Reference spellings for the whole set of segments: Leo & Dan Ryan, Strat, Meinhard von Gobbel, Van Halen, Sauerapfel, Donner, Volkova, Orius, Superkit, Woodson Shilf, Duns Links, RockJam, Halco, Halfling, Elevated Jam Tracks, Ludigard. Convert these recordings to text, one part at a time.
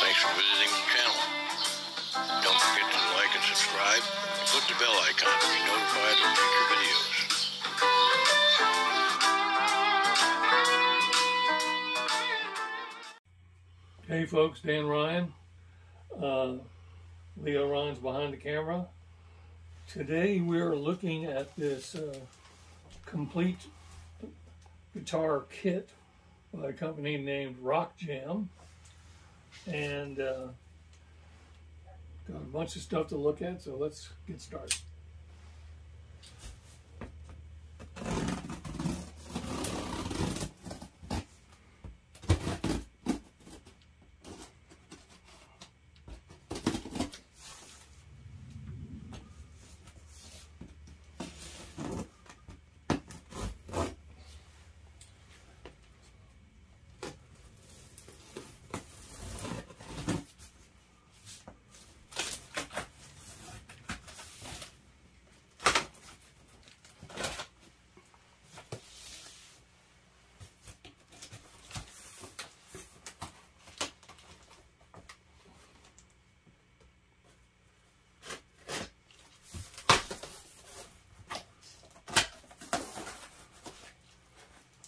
Thanks for visiting the channel. Don't forget to like and subscribe, and click the bell icon to be notified of future videos. Hey folks, Dan Ryan. Leo Ryan's behind the camera. Today we're looking at this complete guitar kit by a company named RockJam. And got a bunch of stuff to look at, so let's get started.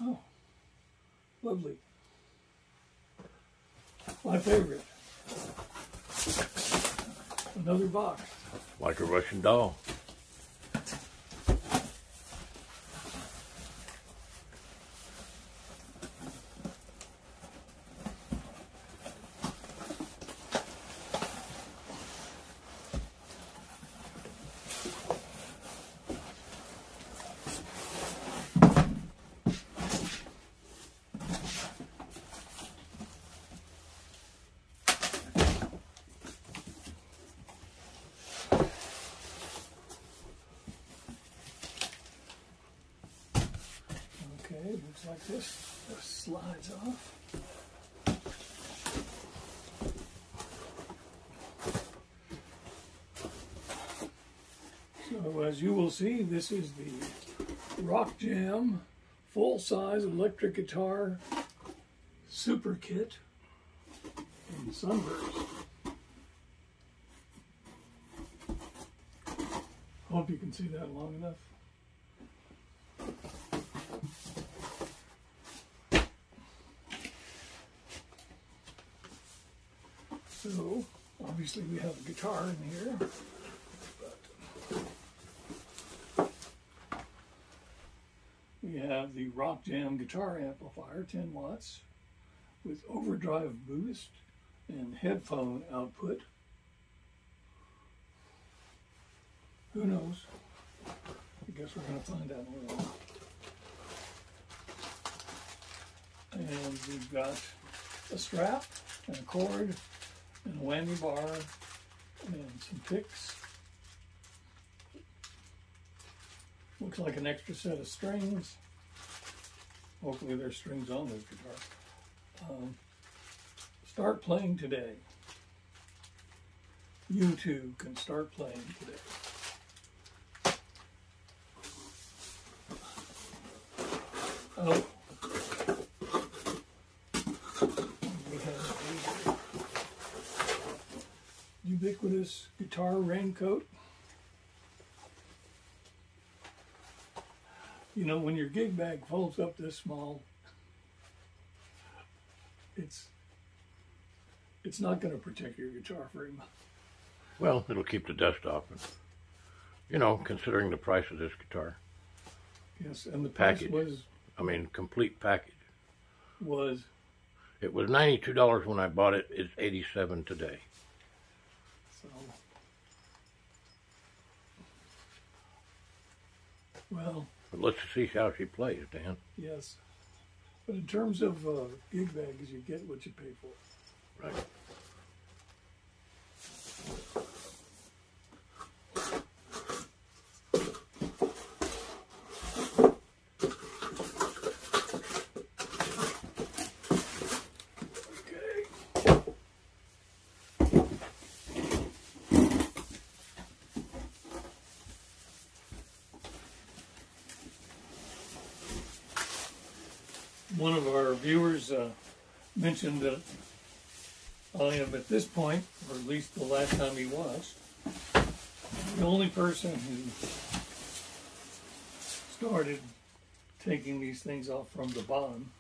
Oh, lovely. My favorite. Another box. Like a Russian doll. Looks like this. This slides off. So as you will see, this is the RockJam full-size electric guitar super kit in Sunburst. Hope you can see that long enough. So, obviously we have a guitar in here, but we have the RockJam guitar amplifier, 10 watts, with overdrive boost and headphone output. Who knows? I guess we're going to find out later on. And we've got a strap and a cord, and a whammy bar, and some picks. Looks like an extra set of strings. Hopefully there's strings on this guitar. Start playing today. You too can start playing today. Oh. Ubiquitous guitar raincoat. You know, when your gig bag folds up this small, it's not going to protect your guitar very much. Well, it'll keep the dust off. And, you know, considering the price of this guitar. Yes, and the package was, I mean, complete package. It was $92 when I bought it. It's $87 today. So, well, but let's see how she plays, Dan. Yes, but in terms of gig bags, you get what you pay for. Right. One of our viewers mentioned that a I am at this point, or at least the last time he watched, the only person who started taking these things off from the bottom.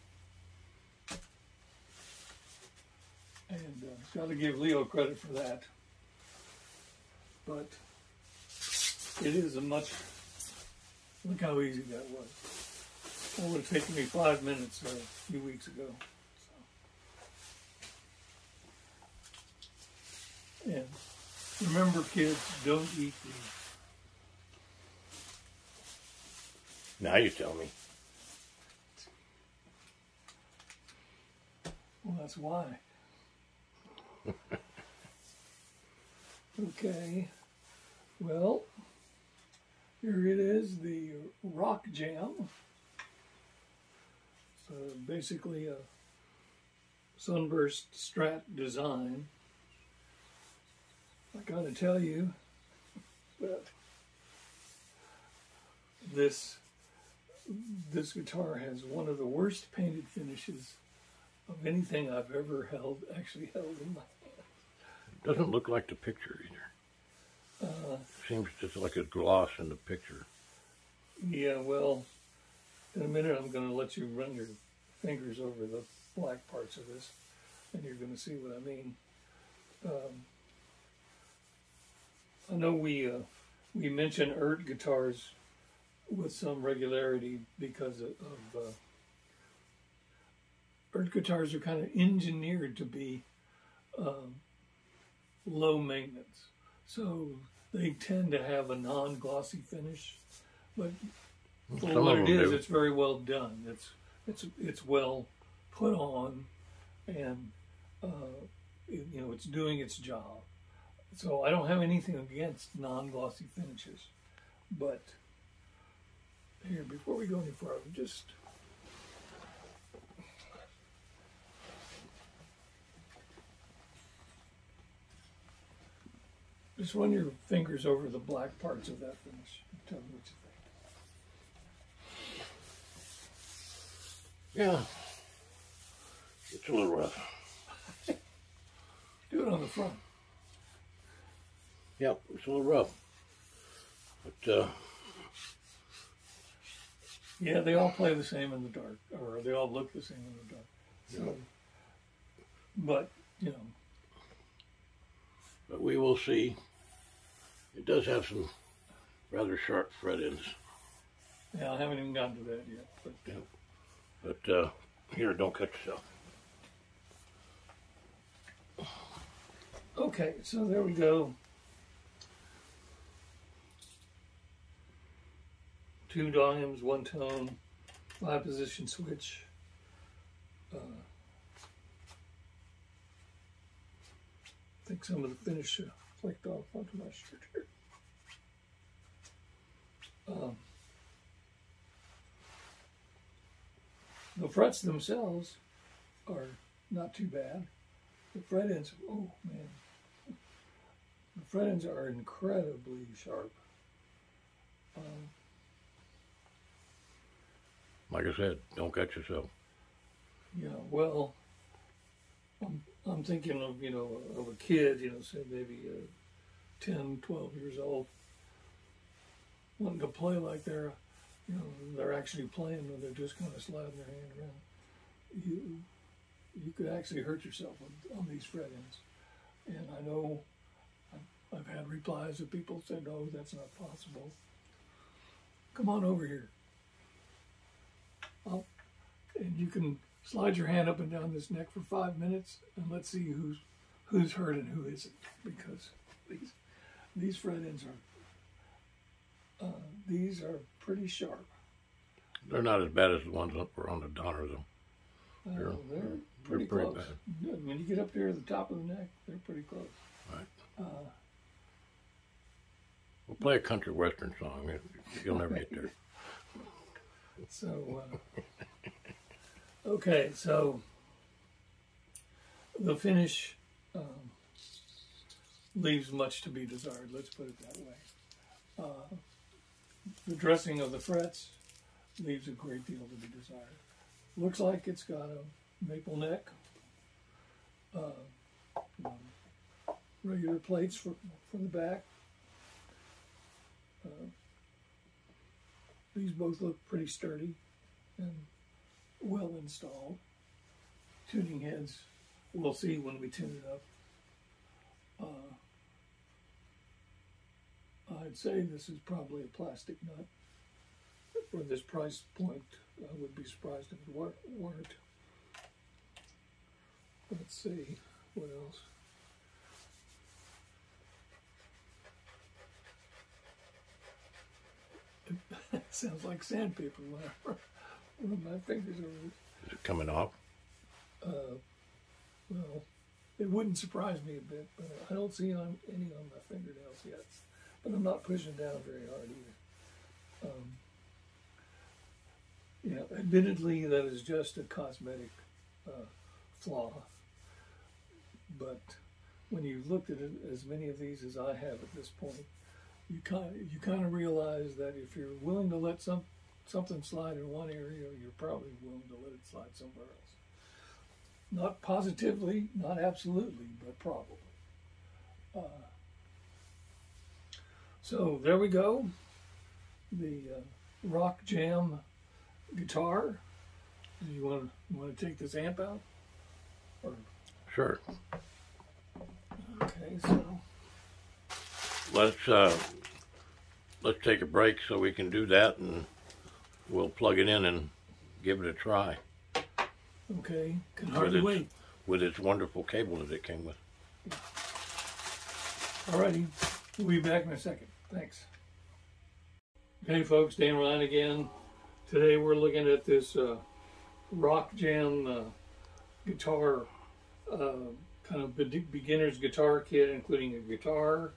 And got to give Leo credit for that. But it is a much, look how easy that was. That would have taken me 5 minutes a few weeks ago. So. And remember, kids, don't eat these. Now you tell me. Well, that's why. Okay, well, here it is, the RockJam. So basically a sunburst strat design. I gotta tell you that this guitar has one of the worst painted finishes of anything I've ever actually held in my hand. Doesn't look like the picture either. Seems just like a gloss in the picture. Yeah, well, in a minute I'm going to let you run your fingers over the black parts of this, and you're going to see what I mean. I know we mention ERT guitars with some regularity because of ERT guitars are kind of engineered to be low maintenance, so they tend to have a non-glossy finish, but for what it is, it's very well done. It's well put on, and you know, it's doing its job. So I don't have anything against non-glossy finishes, but here, before we go any further, just run your fingers over the black parts of that finish and tell me what you think. Yeah, it's a little rough. Do it on the front. Yeah, it's a little rough. But, yeah, they all play the same in the dark, or they all look the same in the dark. So, yeah. But, you know. But we will see. It does have some rather sharp fret ends. Yeah, I haven't even gotten to that yet. But, yeah. But here, don't cut yourself. Okay, so there we go. Two volumes, one tone, 5-position switch. I think some of the finish flicked off onto my shirt here. The frets themselves are not too bad. The fret ends, oh man, the fret ends are incredibly sharp. Like I said, don't cut yourself. Yeah, well, I'm thinking of, you know, of a kid, you know, say maybe 10, 12 years old, wanting to play like they're, you know, they're actually playing, or they're just kind of sliding their hand around. You could actually hurt yourself on these fret ends. And I know I've had replies of people saying, "Oh, that's not possible. Come on over here. I'll, and you can slide your hand up and down this neck for 5 minutes, and let's see who's hurt and who isn't." Because these fret ends are these are pretty sharp. They're not as bad as the ones that were on the Donner, though. They're pretty close. Bad. When you get up there to the top of the neck, they're pretty close. Right. We'll play a country western song. You'll never get there. So, okay, so the finish leaves much to be desired, let's put it that way. The dressing of the frets leaves a great deal to be desired. Looks like it's got a maple neck. regular plates from the back. These both look pretty sturdy and well installed. Tuning heads, we'll see when we tune it up. I'd say this is probably a plastic nut. For this price point, I would be surprised if it weren't. Let's see what else. It sounds like sandpaper when my fingers are... Is it coming off? Well, it wouldn't surprise me a bit, but I don't see any on my fingernails yet. But I'm not pushing down very hard either. Yeah, admittedly, that is just a cosmetic flaw. But when you've looked at it, as many of these as I have at this point, you kind of realize that if you're willing to let something slide in one area, you're probably willing to let it slide somewhere else. Not positively, not absolutely, but probably. So there we go. The RockJam guitar. Do you want to take this amp out? Or? Sure. Okay, so let's take a break so we can do that, and we'll plug it in and give it a try. Okay, can hardly wait. With its wonderful cable that it came with. Alrighty, we'll be back in a second. Thanks. Hey folks, Dan Ryan again. Today we're looking at this RockJam guitar, kind of beginner's guitar kit, including a guitar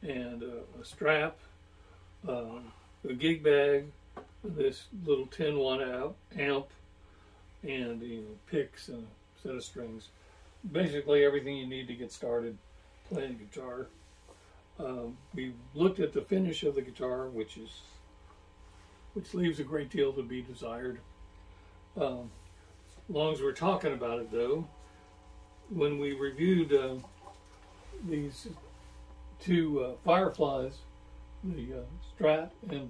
and a strap, a gig bag, this little 10-watt amp, and picks and a set of strings. Basically everything you need to get started playing guitar. We looked at the finish of the guitar, which leaves a great deal to be desired. As long as we're talking about it though, when we reviewed these two Fireflies, the Strat and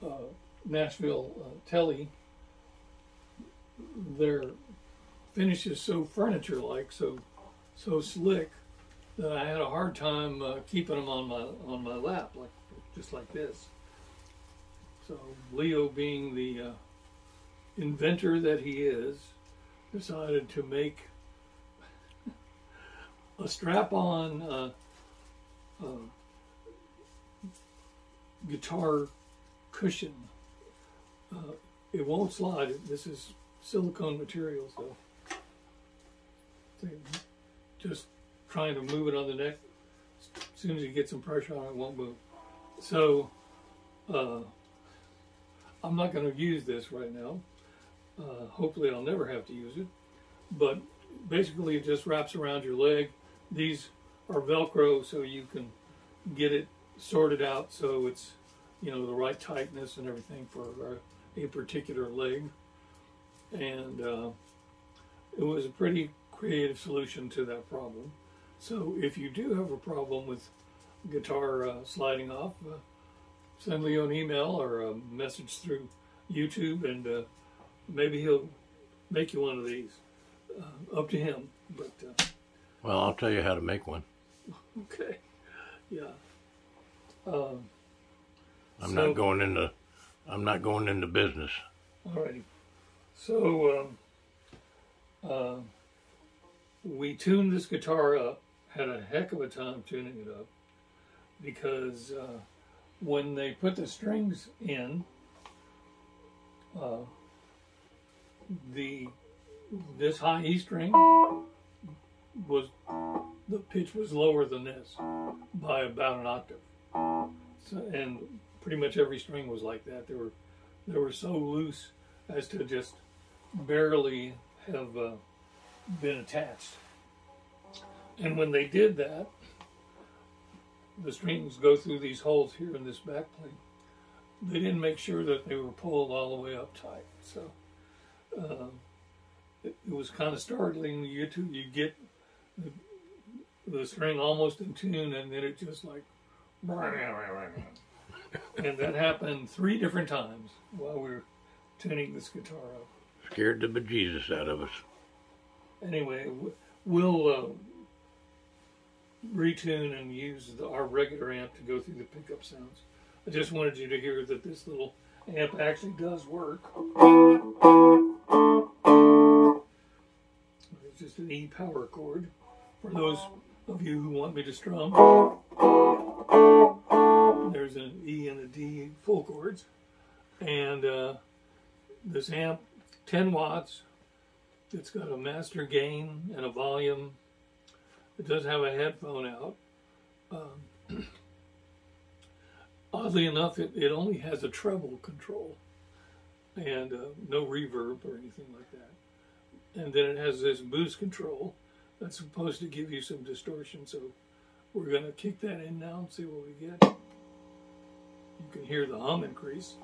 the Nashville Telly, their finish is so furniture-like, so slick, that I had a hard time keeping them on my lap, just like this. So Leo, being the inventor that he is, decided to make a strap-on guitar cushion. It won't slide. This is silicone materials, though. So just trying to move it on the neck. As soon as you get some pressure on it, it won't move. So I'm not going to use this right now. Hopefully I'll never have to use it. But basically it just wraps around your leg. These are Velcro, so you can get it sorted out so it's, the right tightness and everything for a particular leg. And it was a pretty creative solution to that problem. So if you do have a problem with guitar sliding off, send Leo an email or a message through YouTube, and maybe he'll make you one of these. Up to him. But well, I'll tell you how to make one. Okay. Yeah. I'm not going into business. Alrighty. So we tuned this guitar up, had a heck of a time tuning it up, because when they put the strings in, this high E string the pitch was lower than this by about an octave. So, and pretty much every string was like that. They were so loose as to just barely have been attached. And when they did that, the strings go through these holes here in this back plate. They didn't make sure that they were pulled all the way up tight. So it was kind of startling. You get the string almost in tune, and then it just like, and that happened 3 different times while we were tuning this guitar up. Scared the bejesus out of us. Anyway, we'll retune and use our regular amp to go through the pickup sounds. I just wanted you to hear that this little amp actually does work. It's just an E power chord for those of you who want me to strum. There's an E and a D full chords, and this amp, 10 watts, it's got a master gain and a volume. It does have a headphone out. Oddly enough, it only has a treble control and no reverb or anything like that. And then it has this boost control that's supposed to give you some distortion. So we're going to kick that in now and see what we get. You can hear the hum increase.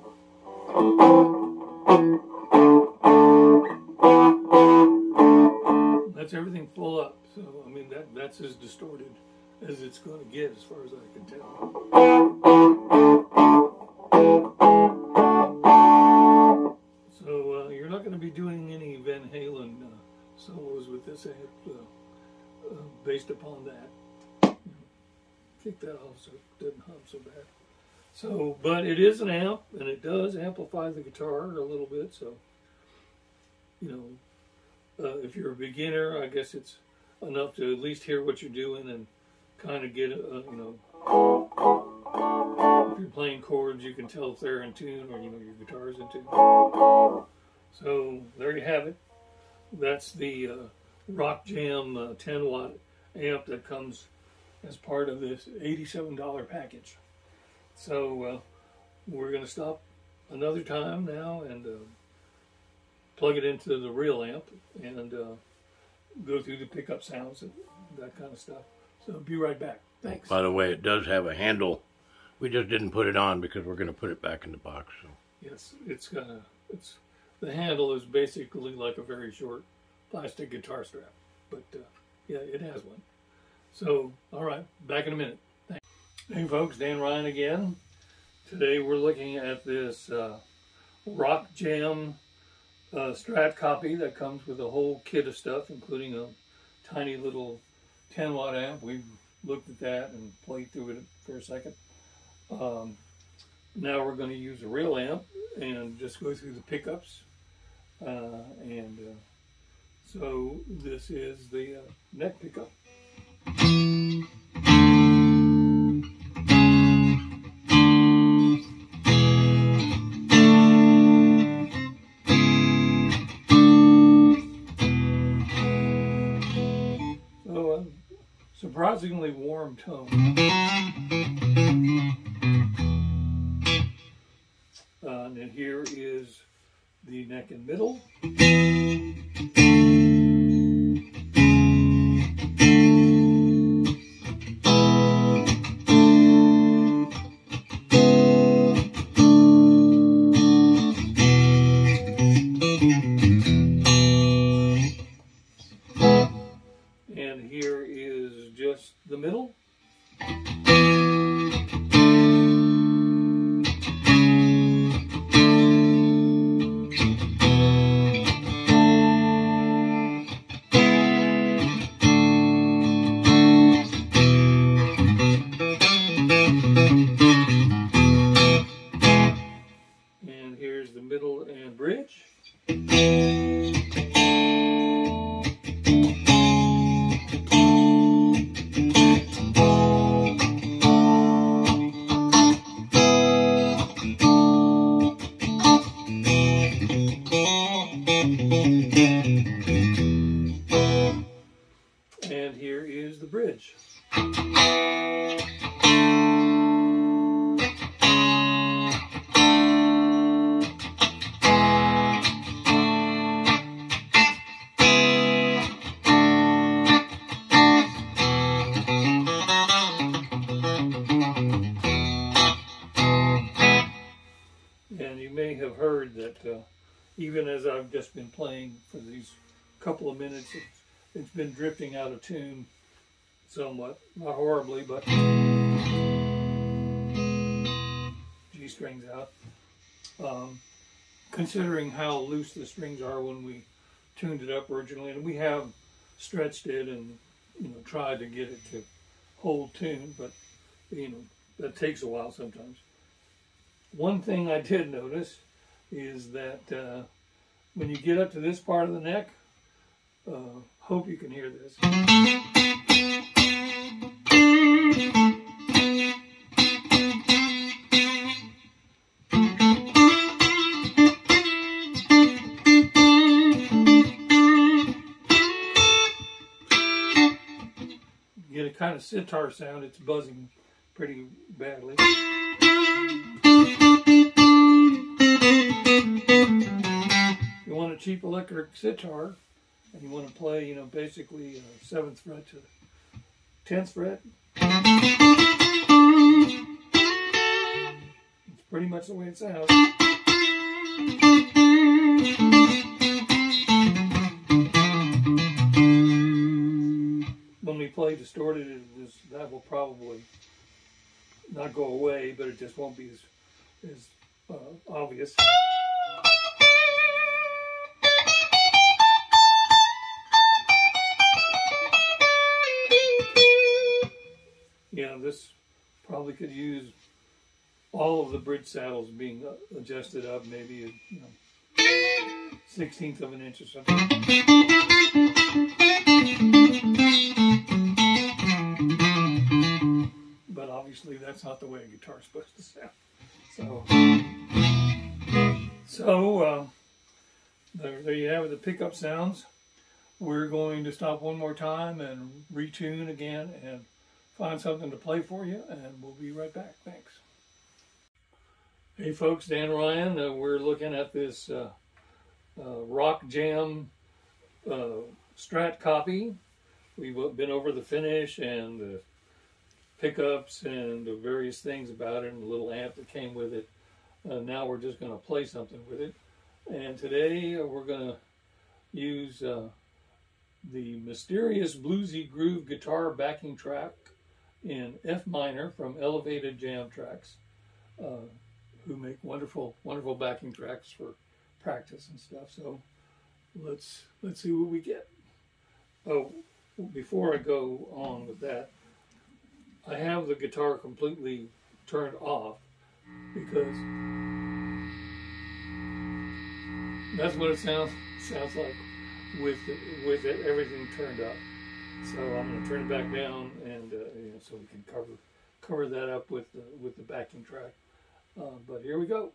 That's everything full up. So, I mean, that's as distorted as it's going to get as far as I can tell. So you're not going to be doing any Van Halen solos with this amp based upon that. Kick that off so it doesn't hum so bad. So, but it is an amp, and it does amplify the guitar a little bit. So, you know, if you're a beginner, I guess it's enough to at least hear what you're doing and kind of get, you know, if you're playing chords, you can tell if they're in tune or, you know, your guitar's in tune. So, there you have it. That's the RockJam 10-watt amp that comes as part of this $87 package. So we're going to stop another time now and plug it into the real amp and go through the pickup sounds and that kind of stuff. So be right back. Thanks. By the way, it does have a handle. We just didn't put it on because we're going to put it back in the box. So. Yes, the handle is basically like a very short plastic guitar strap. But yeah, it has one. So, all right, back in a minute. Hey folks, Dan Ryan again. Today we're looking at this RockJam Strat copy that comes with a whole kit of stuff, including a tiny little 10-watt amp. We've looked at that and played through it for a second. Now we're going to use a real amp and just go through the pickups. So this is the neck pickup. Surprisingly warm tone. And then here is the neck and middle. Even as I've just been playing for these couple of minutes, it's been drifting out of tune somewhat, not horribly, but G strings out. Considering how loose the strings are when we tuned it up originally, and we have stretched it and, you know, tried to get it to hold tune, but, you know, that takes a while sometimes. One thing I did notice is that when you get up to this part of the neck, hope you can hear this. You get a kind of sitar sound, it's buzzing pretty badly. If you want a cheap electric sitar, and you want to play, you know, basically 7th fret to 10th fret. It's pretty much the way it sounds. When we play distorted, it is, that will probably not go away, but it just won't be as obvious. Yeah, this probably could use all of the bridge saddles being adjusted up, maybe a 16th of an inch or something. But obviously that's not the way a guitar is supposed to sound. So there you have it, the pickup sounds. We're going to stop one more time and retune again and find something to play for you, and we'll be right back. Thanks. Hey folks, Dan Ryan. We're looking at this RockJam Strat copy. We've been over the finish and the pickups and the various things about it and the little amp that came with it. Now we're just going to play something with it. And today we're going to use the mysterious bluesy groove guitar backing track in F minor from Elevated Jam Tracks, who make wonderful, wonderful backing tracks for practice and stuff. So let's see what we get. Oh, before I go on with that, I have the guitar completely turned off because that's what it sounds like with it, everything turned up. So I'm going to turn it back down, and you know, so we can cover that up with the backing track. But here we go.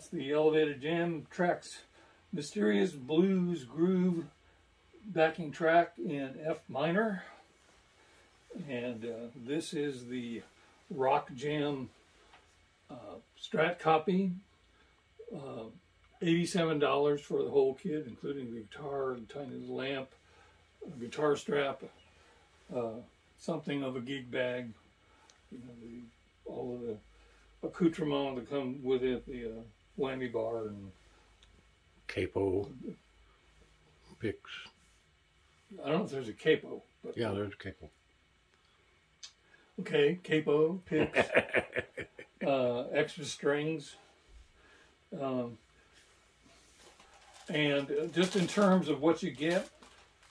That's the Elevated Jam Tracks Mysterious Blues Groove backing track in F minor. And this is the RockJam Strat copy. $87 for the whole kit, including the guitar, the tiny little lamp, a guitar strap, something of a gig bag, you know, all of the accoutrement that come with it, the whammy bar and capo, picks. I don't know if there's a capo. But yeah, there's a capo. Okay, capo, picks, extra strings. And just in terms of what you get,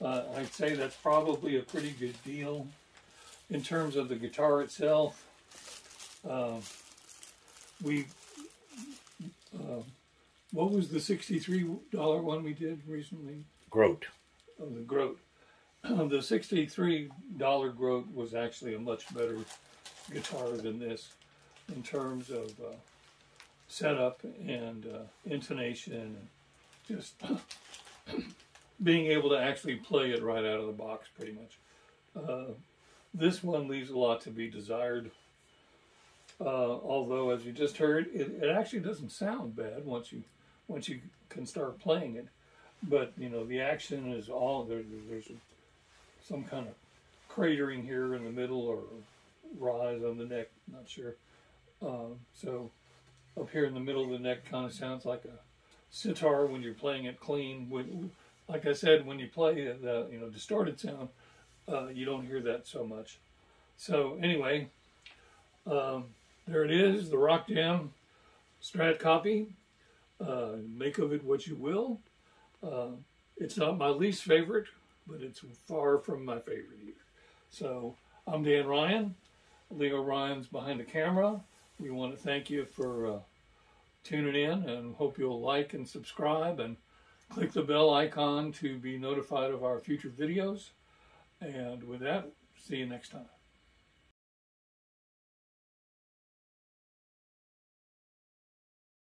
I'd say that's probably a pretty good deal. In terms of the guitar itself, what was the $63 one we did recently? Groat. Oh, the Groat. The $63 Groat was actually a much better guitar than this in terms of setup and intonation, and just being able to actually play it right out of the box pretty much. This one leaves a lot to be desired, although as you just heard, it actually doesn't sound bad once you can start playing it. But you know, the action is all there. There's some kind of cratering here in the middle or rise on the neck, not sure. So up here in the middle of the neck kind of sounds like a sitar when you're playing it clean. Like I said, when you play the distorted sound, you don't hear that so much. So anyway, there it is, the RockJam Strat copy. Make of it what you will. It's not my least favorite, but it's far from my favorite either. So I'm Dan Ryan. Leo Ryan's behind the camera. We want to thank you for tuning in, and hope you'll like and subscribe and click the bell icon to be notified of our future videos. And with that, see you next time.